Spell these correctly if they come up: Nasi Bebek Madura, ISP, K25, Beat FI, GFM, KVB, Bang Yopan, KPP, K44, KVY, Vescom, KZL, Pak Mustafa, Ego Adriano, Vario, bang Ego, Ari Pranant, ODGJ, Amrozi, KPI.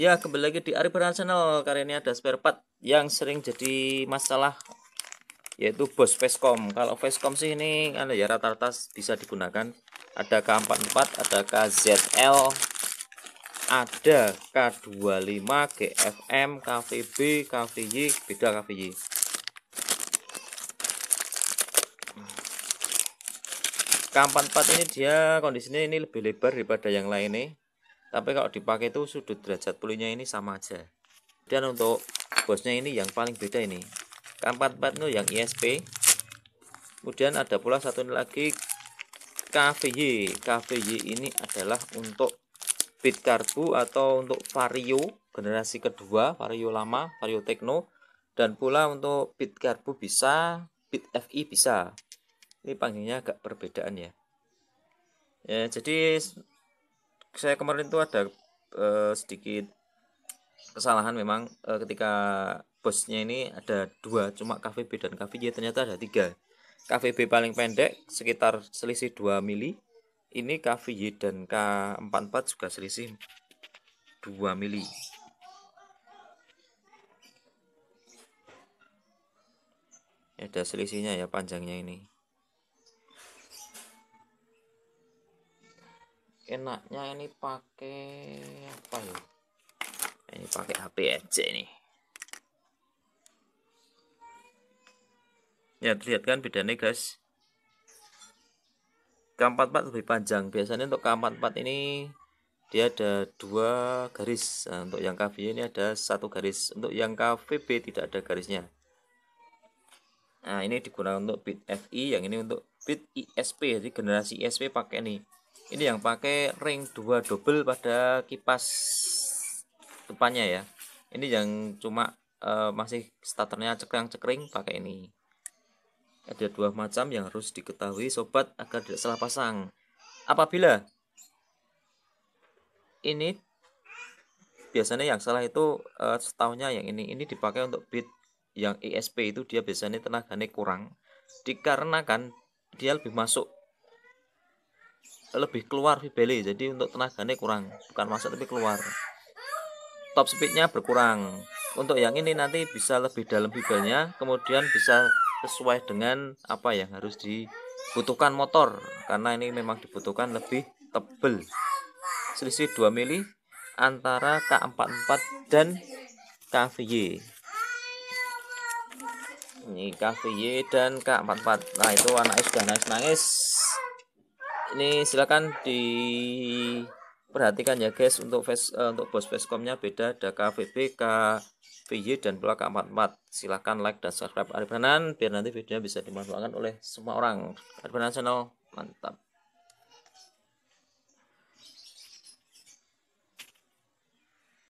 Ya, kembali lagi di Ari Pranant channel. Kali ini ada spare part yang sering jadi masalah, yaitu bos Vescom. Kalau Vescom sih ini ada ya, rata-rata bisa digunakan. Ada K44, ada KZL, ada K25, GFM, KPP, KPI, beda KPI. K44 ini dia kondisinya ini lebih lebar daripada yang lain nih. Tapi kalau dipakai itu sudut derajat pulinya ini sama aja. Dan untuk bosnya ini yang paling beda ini. K44 itu yang ISP. Kemudian ada pula satu lagi KVY. KVY ini adalah untuk bit karbu atau untuk vario generasi kedua, vario lama, vario tekno, dan pula untuk bit karbu bisa, bit FI bisa. Ini panggilnya agak perbedaan ya. Ya, jadi saya kemarin itu ada sedikit kesalahan memang ketika bosnya ini ada dua, cuma KVB dan KVY ternyata ada tiga. KVB paling pendek sekitar selisih 2 mili. Ini KVY dan K44 juga selisih 2 mili. Ada selisihnya ya panjangnya ini. Enaknya ini pakai apa ya? Ini pakai HP aja nih. Ya, lihat kan bedanya guys. K44 lebih panjang. Biasanya untuk K44 ini dia ada 2 garis. Nah, untuk yang KVY ini ada 1 garis. Untuk yang KVB tidak ada garisnya. Nah, ini digunakan untuk bit FI, yang ini untuk bit ISP. Jadi generasi ISP pakai nih. Ini yang pakai ring 2 double pada kipas depannya ya. Ini yang cuma masih starternya cekring-cekring pakai ini. Ada 2 macam yang harus diketahui sobat agar tidak salah pasang. Apabila ini biasanya yang salah itu setaunya yang ini dipakai untuk bit yang ISP itu dia biasanya tenaganya kurang dikarenakan dia lebih masuk, lebih keluar vibele, jadi untuk tenaganya kurang, bukan masuk tapi keluar, top speednya berkurang. Untuk yang ini nanti bisa lebih dalam vibelnya, kemudian bisa sesuai dengan apa yang harus dibutuhkan motor, karena ini memang dibutuhkan lebih tebel. Selisih 2 mili antara K44 dan KVY. Ini KVY dan K44. Nah, itu anaknya sudah nangis-nangis. Ini silakan diperhatikan ya guys, untuk bos Vescomnya beda, ada KVB, KVY dan pula K44. Silakan like dan subscribe Ari Pranant biar nanti videonya bisa dimanfaatkan oleh semua orang. Ari Pranant channel mantap.